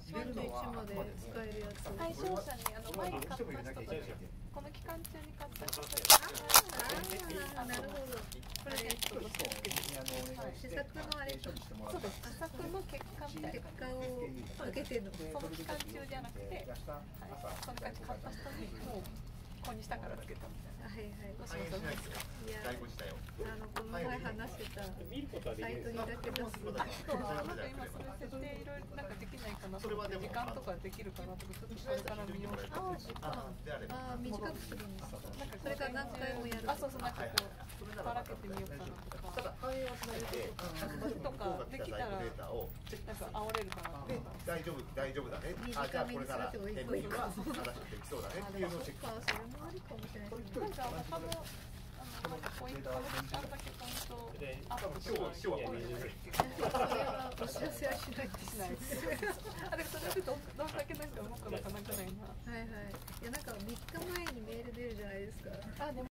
ファンと一緒まで使えるやつ。対象者に前に買った人とか、この期間中に買った人とか。なるほど。これね、試作のあれ、そうです。試作の結果みたいな。結果を受けての、その期間中じゃなくて、その価値買った人にもう。ここにしたからつけたみたいな。はいはい。もしもし。いや。この前話してたサイトにだけ出す。そうなんか今それ設定いろいろなんかできないかなと思って時間とかできるかなとかちょっとそれから見よう。ああ短くするんですか。それから何回もやる。あそうそうなんかこうばらけてみようかなとか。ただ反映はしないで。とかできたらなんか煽れるかな。大丈夫大丈夫だね。あじゃあこれから変更はできそうだねっていうのをチェックする。あるかもしれないですね。なんか他のなんかポイント、あんだけポイントアップしない。それはお知らせはしないですね。あれそれでどんだけなんか動くのかなかないな。はいはい。いやなんか3日前にメール出るじゃないですか。あでも。